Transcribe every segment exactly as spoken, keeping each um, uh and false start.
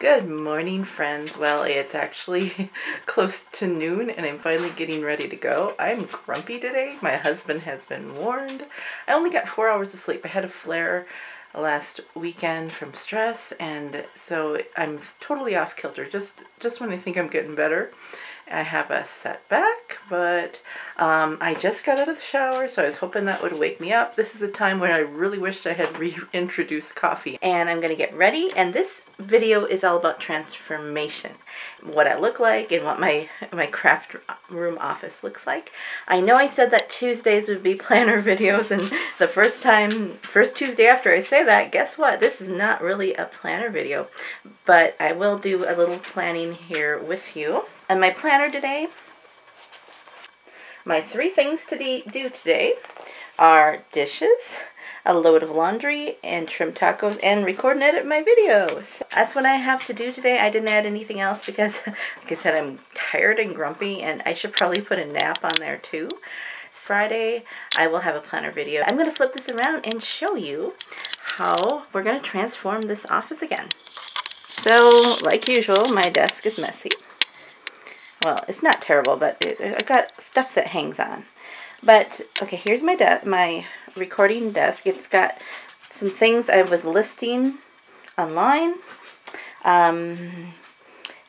Good morning, friends. Well, it's actually close to noon and I'm finally getting ready to go. I'm grumpy today. My husband has been warned. I only got four hours of sleep. I had a flare last weekend from stress, and so I'm totally off kilter. Just, just when I think I'm getting better, I have a setback, but um, I just got out of the shower, so I was hoping that would wake me up. This is a time when I really wished I had reintroduced coffee. And I'm gonna get ready, and this video is all about transformation. What I look like and what my, my craft room office looks like. I know I said that Tuesdays would be planner videos, and the first time, first Tuesday after I say that, guess what? This is not really a planner video, but I will do a little planning here with you. And my planner today, my three things to do today are dishes, a load of laundry, and trim tacos, and record and edit my videos. So that's what I have to do today. I didn't add anything else because, like I said, I'm tired and grumpy, and I should probably put a nap on there too. Friday, I will have a planner video. I'm going to flip this around and show you how we're going to transform this office again. So, like usual, my desk is messy. Well, it's not terrible, but it, I've got stuff that hangs on. But, okay, here's my de my recording desk. It's got some things I was listing online. Um,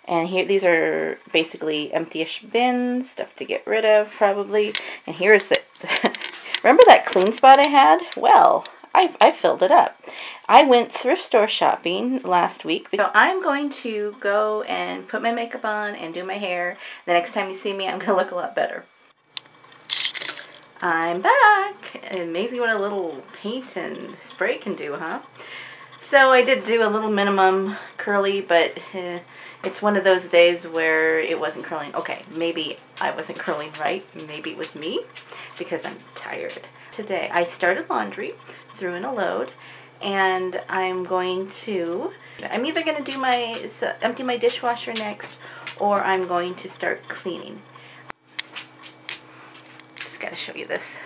and here, these are basically empty-ish bins, stuff to get rid of, probably. And here's the, the remember that clean spot I had? Well, I, I filled it up. I went thrift store shopping last week. So I'm going to go and put my makeup on and do my hair. The next time you see me, I'm going to look a lot better. I'm back. Amazing what a little paint and spray can do, huh? So I did do a little minimum curly, but eh, it's one of those days where it wasn't curling. Okay, maybe I wasn't curling right. Maybe it was me because I'm tired. Today I started laundry, threw in a load, and I'm going to, I'm either going to do my, empty my dishwasher next, or I'm going to start cleaning. Just got to show you this.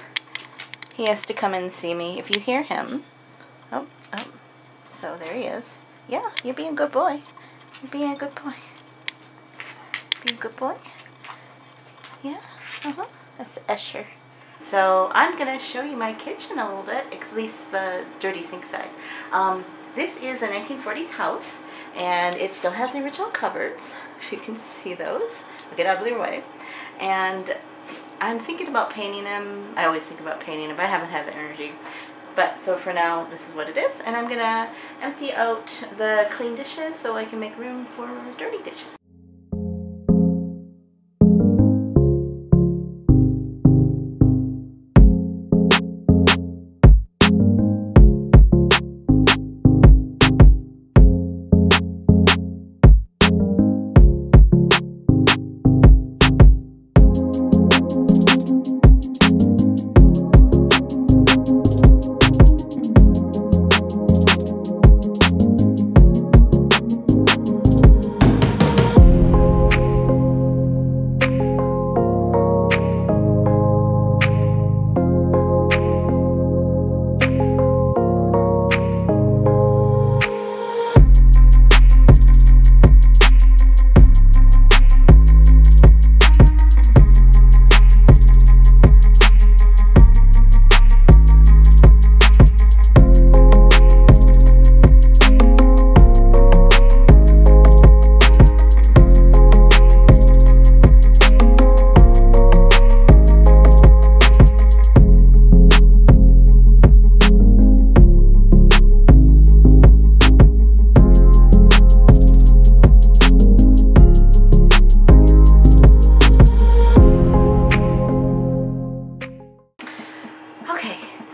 He has to come and see me. If you hear him, oh, oh, so there he is. Yeah, you're being a good boy. You're being a good boy. Being a good boy? Yeah, uh-huh, that's Escher. So I'm going to show you my kitchen a little bit, at least the dirty sink side. Um, this is a nineteen forties house, and it still has the original cupboards, if you can see those. I'll get out of their way. And I'm thinking about painting them. I always think about painting them, but I haven't had the energy. But so for now, this is what it is. And I'm going to empty out the clean dishes so I can make room for dirty dishes.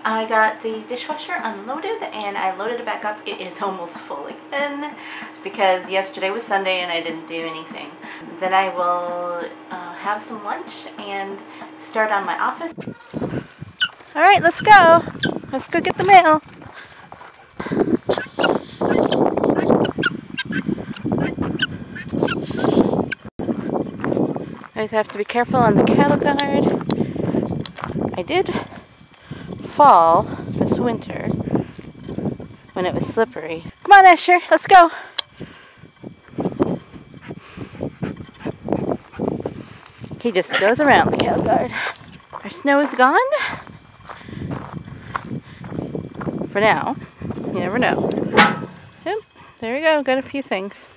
I got the dishwasher unloaded and I loaded it back up. It is almost full again because yesterday was Sunday and I didn't do anything. Then I will uh, have some lunch and start on my office. All right, let's go. Let's go get the mail. I always have to be careful on the cattle guard. I did fall this winter when it was slippery. Come on, Escher, let's go. He just goes around the cattle guard. Our snow is gone. For now. You never know. Yep, there we go. Got a few things.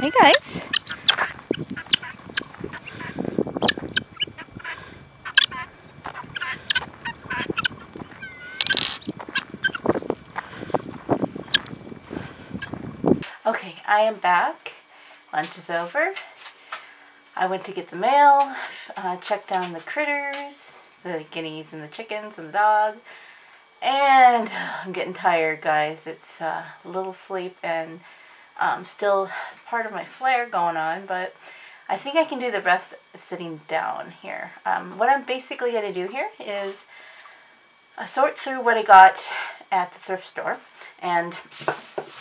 Hey guys. Okay, I am back. Lunch is over. I went to get the mail, uh, checked on the critters, the guineas and the chickens and the dog, and I'm getting tired, guys. It's uh, a little sleep and um, still part of my flare going on, but I think I can do the rest sitting down here. Um, what I'm basically going to do here is I sort through what I got at the thrift store, and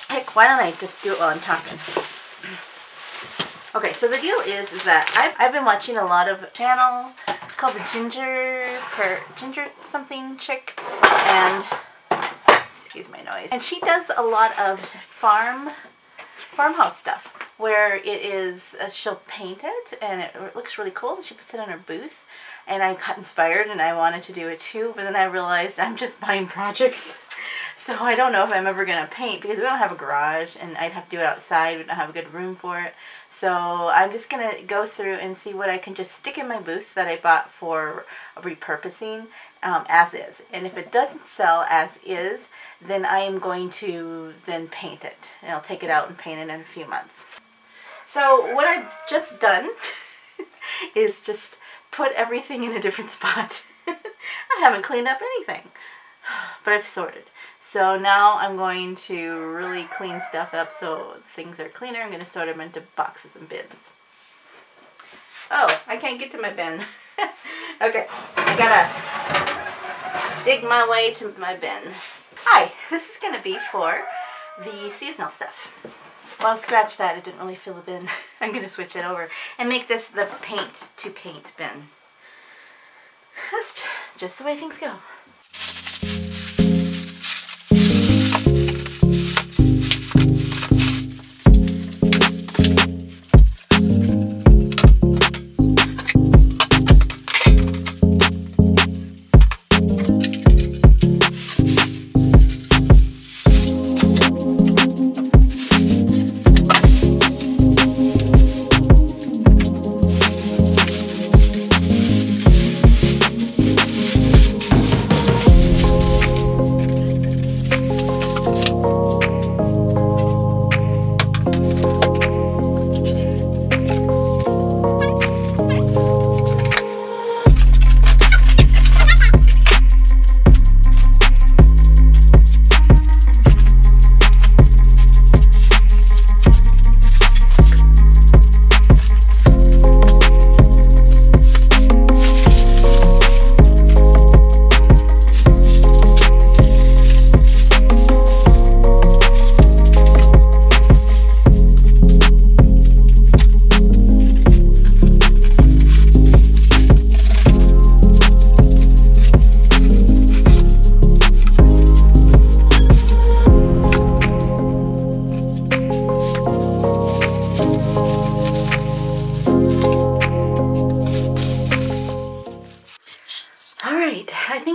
heck, why don't I just do it while I'm talking? Okay, so the deal is is that I've, I've been watching a lot of channel. It's called the Ginger Per Ginger Something Chick, and excuse my noise. And she does a lot of farm farmhouse stuff where it is uh, she'll paint it and it looks really cool. She puts it on her booth, and I got inspired and I wanted to do it too, but then I realized I'm just buying projects. So I don't know if I'm ever going to paint because we don't have a garage and I'd have to do it outside. We don't have a good room for it. So I'm just going to go through and see what I can just stick in my booth that I bought for repurposing um, as is. And if it doesn't sell as is, then I am going to then paint it. And I'll take it out and paint it in a few months. So what I've just done is just put everything in a different spot. I haven't cleaned up anything, but I've sorted. So now I'm going to really clean stuff up so things are cleaner. I'm going to sort them into boxes and bins. Oh, I can't get to my bin. Okay, I gotta dig my way to my bin. Hi, this is going to be for the seasonal stuff. Well, scratch that. It didn't really fill a bin. I'm going to switch it over and make this the paint to paint bin. That's just the way things go.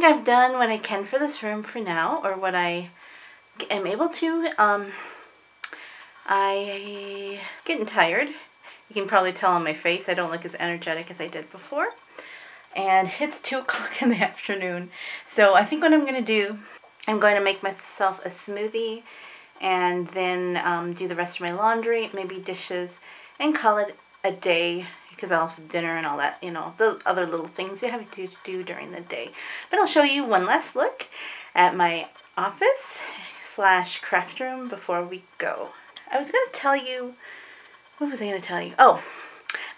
I've done what I can for this room for now, or what I am able to. Um, I'm getting tired. You can probably tell on my face I don't look as energetic as I did before. And it's two o'clock in the afternoon. So I think what I'm going to do, I'm going to make myself a smoothie and then um, do the rest of my laundry, maybe dishes, and call it a day. Because I'll have dinner and all that, you know, the other little things you have to do during the day. But I'll show you one last look at my office slash craft room before we go. I was going to tell you, what was I going to tell you? Oh,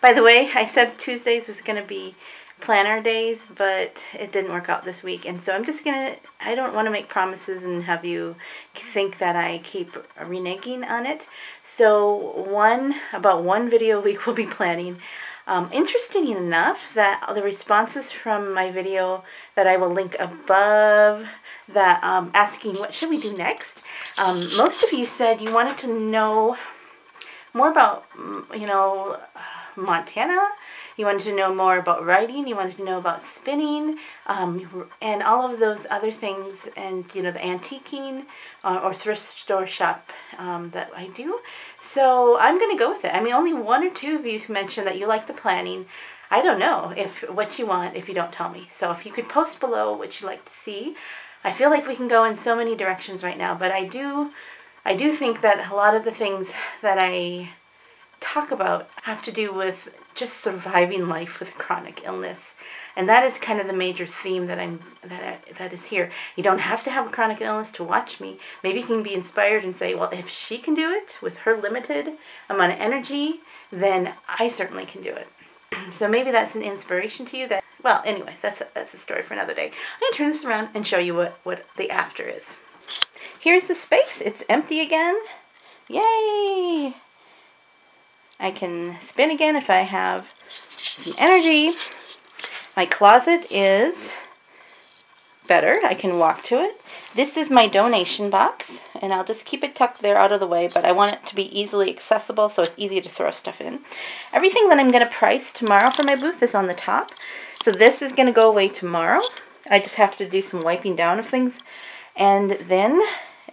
by the way, I said Tuesdays was going to be planner days, but it didn't work out this week. And so I'm just going to, I don't want to make promises and have you think that I keep reneging on it. So one, about one video a week we'll be planning. Um, interesting enough that the responses from my video that I will link above that um, asking what should we do next, um, most of you said you wanted to know more about, you know, Montana, you wanted to know more about writing, you wanted to know about spinning, um, and all of those other things, and, you know, the antiquing uh, or thrift store shop um, that I do. So I'm going to go with it. I mean, only one or two of you mentioned that you like the planning. I don't know if what you want if you don't tell me. So if you could post below what you'd like to see. I feel like we can go in so many directions right now, but I do, I do think that a lot of the things that I talk about have to do with just surviving life with chronic illness, and that is kind of the major theme that I'm that I, that is here. You don't have to have a chronic illness to watch me. Maybe you can be inspired and say, well, if she can do it with her limited amount of energy, then I certainly can do it. So maybe that's an inspiration to you. That, well, anyways, that's a, that's a story for another day. I'm gonna turn this around and show you what what the after is. Here's the space. It's empty again. Yay! I can spin again if I have some energy. My closet is better. I can walk to it. This is my donation box, and I'll just keep it tucked there out of the way, but I want it to be easily accessible so it's easy to throw stuff in. Everything that I'm going to price tomorrow for my booth is on the top. So this is going to go away tomorrow. I just have to do some wiping down of things. And then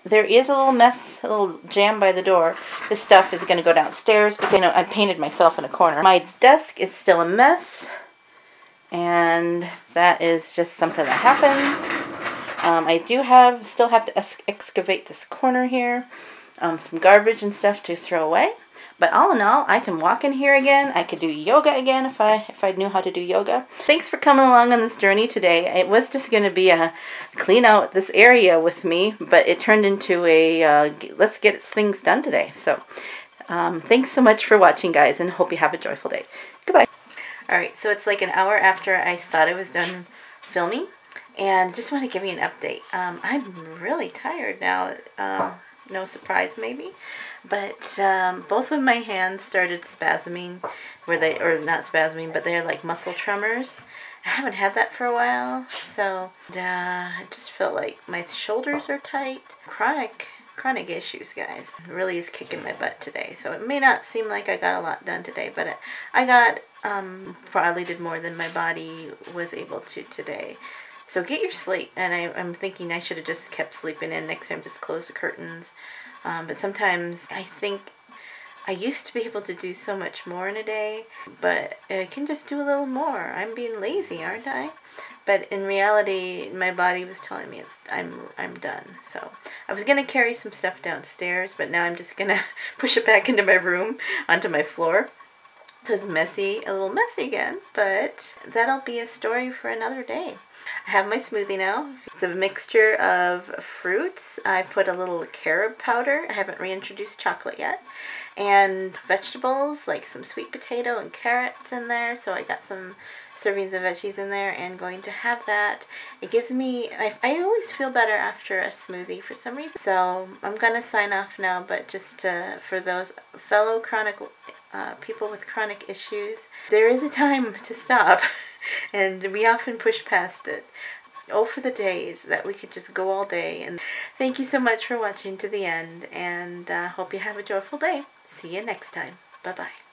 there is a little mess, a little jam by the door. This stuff is going to go downstairs, but you know, I painted myself in a corner. My desk is still a mess, and that is just something that happens. Um, I do have, still have to ex excavate this corner here, um, some garbage and stuff to throw away. But all in all, I can walk in here again. I could do yoga again if I if I knew how to do yoga. Thanks for coming along on this journey today. It was just going to be a clean out this area with me, but it turned into a uh, let's get things done today. So um, thanks so much for watching, guys, and hope you have a joyful day. Goodbye. All right, so it's like an hour after I thought I was done filming, and just want to give you an update. Um, I'm really tired now. Um, no surprise, maybe. But um, both of my hands started spasming, where they or not spasming, but they're like muscle tremors. I haven't had that for a while, so uh, I just feel like my shoulders are tight. Chronic, chronic issues, guys. It really is kicking my butt today. So it may not seem like I got a lot done today, but it, I got um, probably did more than my body was able to today. So get your sleep. And I, I'm thinking I should have just kept sleeping in. Next time, just close the curtains. Um, but sometimes I think I used to be able to do so much more in a day, but I can just do a little more. I'm being lazy, aren't I? But in reality, my body was telling me it's I'm I'm done. So I was gonna carry some stuff downstairs, but now I'm just gonna push it back into my room onto my floor. So it's messy, a little messy again, but that'll be a story for another day. I have my smoothie now. It's a mixture of fruits. I put a little carob powder. I haven't reintroduced chocolate yet. And vegetables, like some sweet potato and carrots in there. So I got some servings of veggies in there and going to have that. It gives me, I, I always feel better after a smoothie for some reason. So I'm going to sign off now, but just uh, for those fellow chronic uh, people with chronic issues, there is a time to stop. And we often push past it. Oh, for the days that we could just go all day. And thank you so much for watching to the end, and uh, hope you have a joyful day. See you next time. Bye-bye.